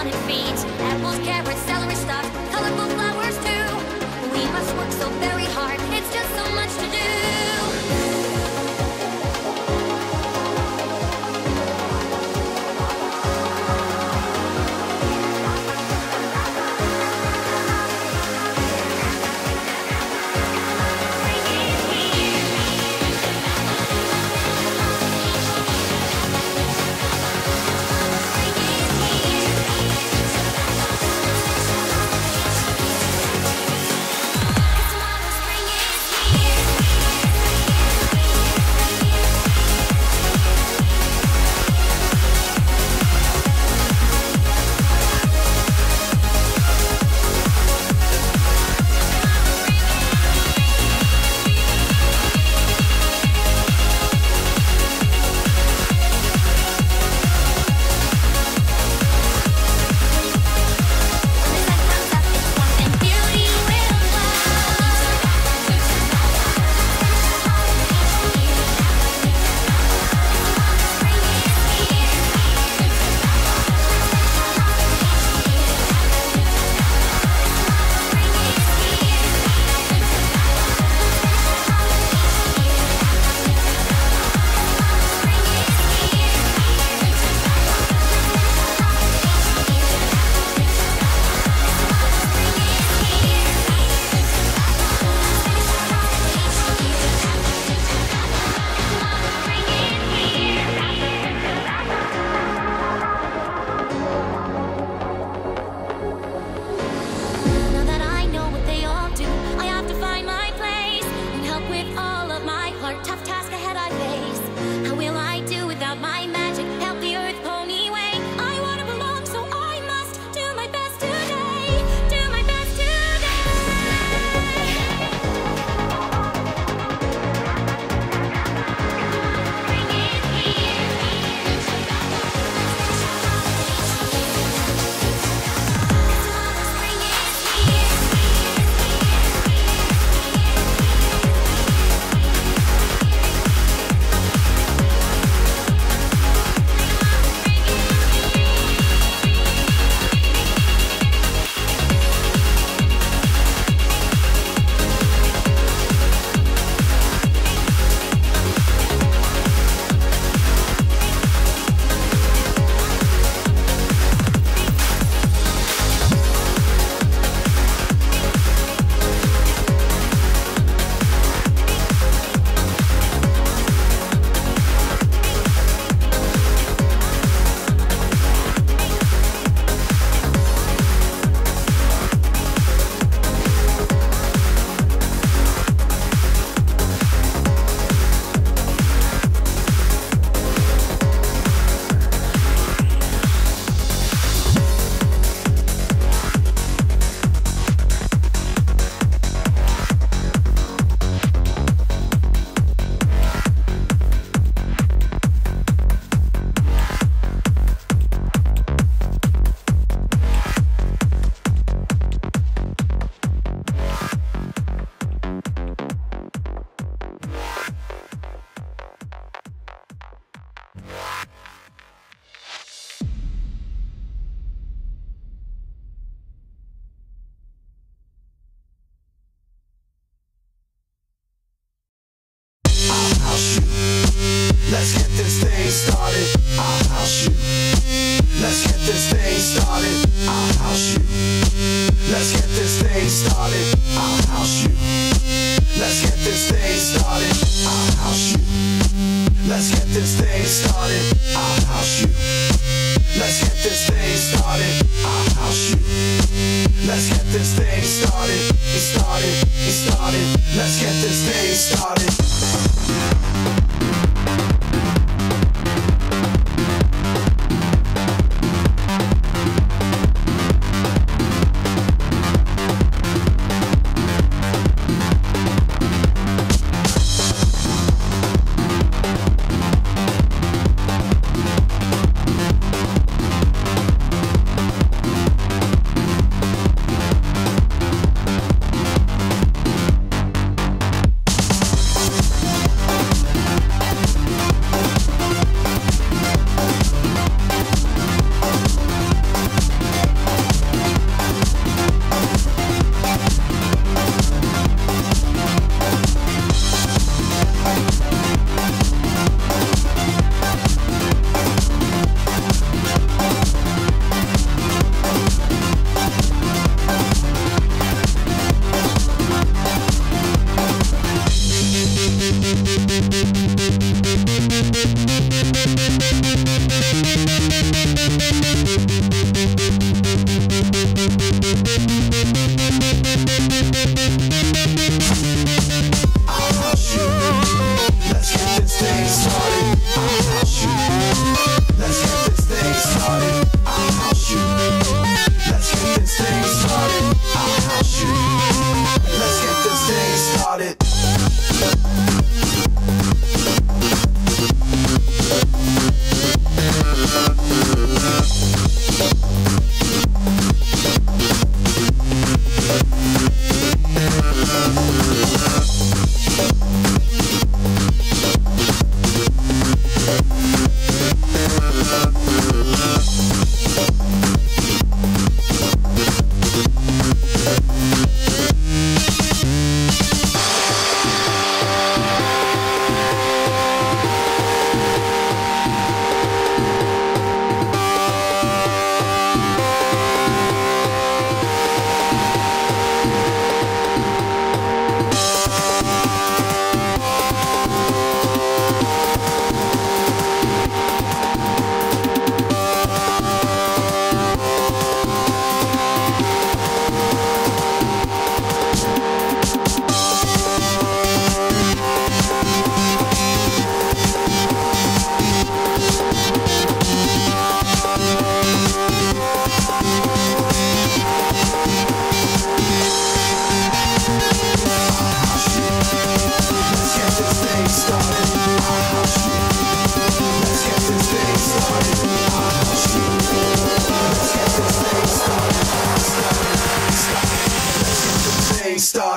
on its feet. Apples, carrots, celery stalks, colorful flowers too. We must work so very hard. It's just so much to do.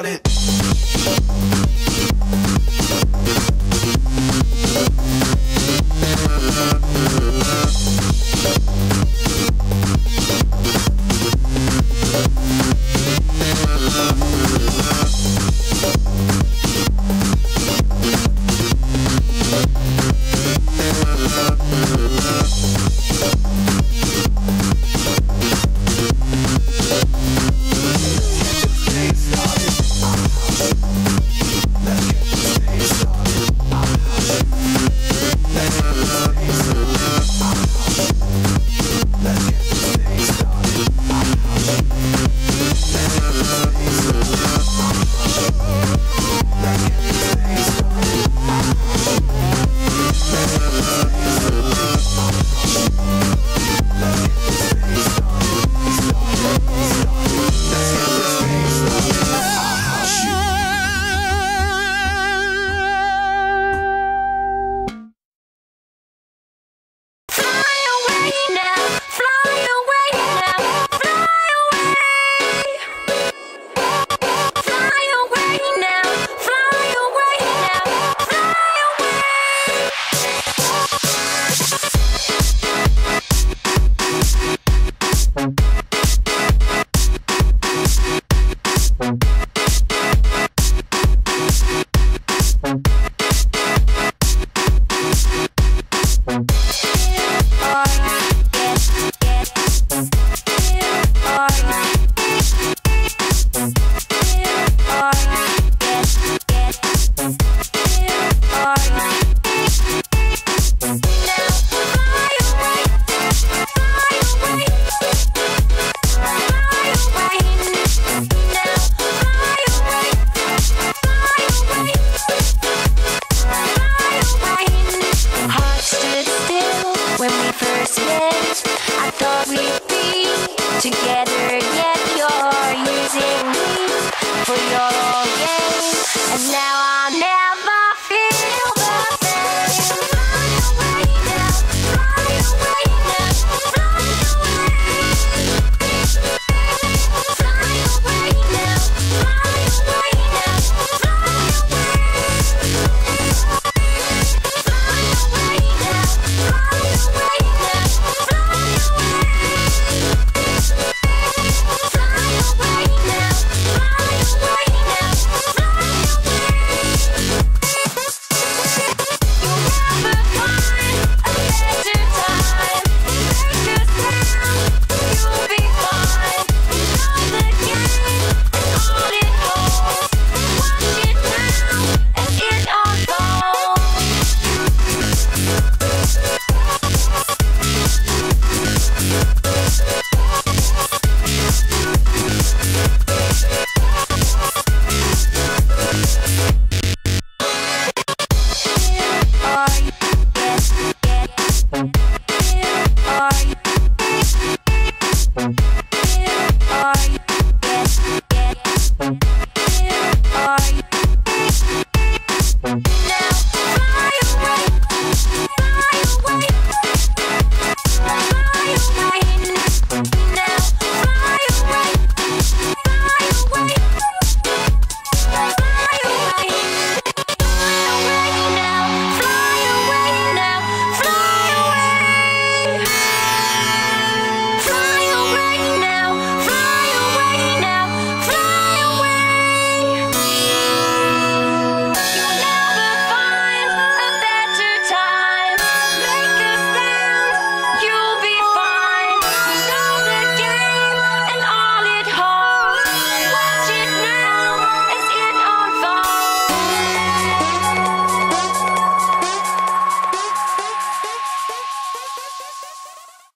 started.